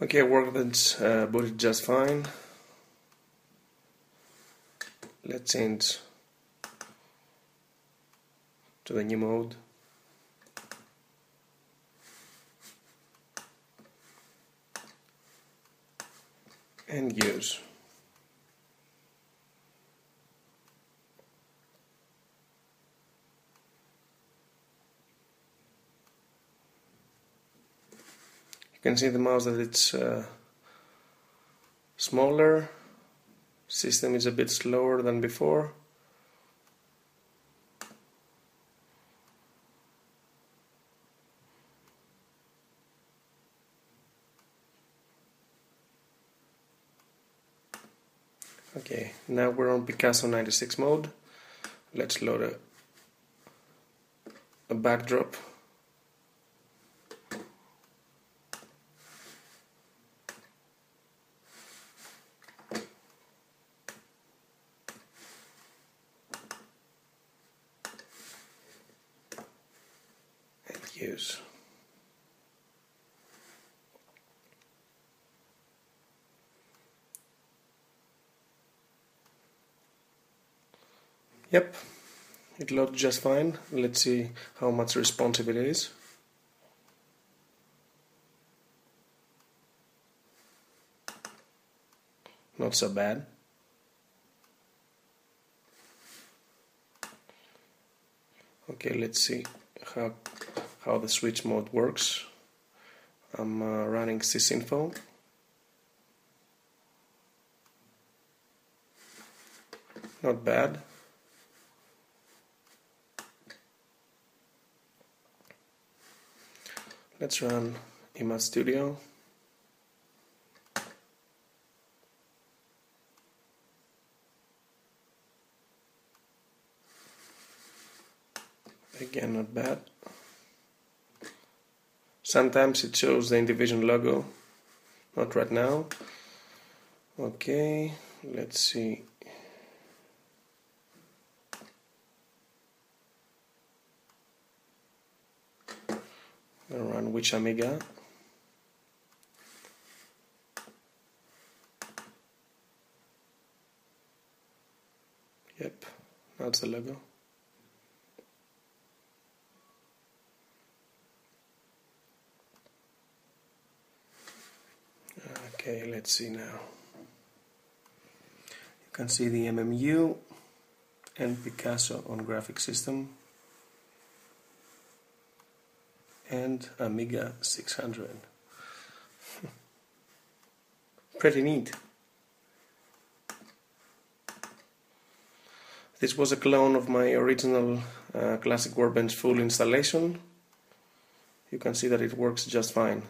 Okay, Workbench booted just fine. Let's change to the new mode. And use. You can see the mouse that it's smaller. System is a bit slower than before. Okay, now we're on Picasso 96 mode. Let's load a backdrop. Use. Yep, it loads just fine. Let's see how much responsive it is. Not so bad. Okay, let's see how the switch mode works. I'm running sysinfo. Not bad. Let's run Image Studio. Again, not bad. Sometimes it shows the Indivision logo, not right now. Okay, let's see. I'll run WhichAmiga. Yep, that's the logo. Okay, let's see now. You can see the MMU and Picasso on graphic system and Amiga 600. Pretty neat. This was a clone of my original Classic Workbench full installation. You can see that it works just fine.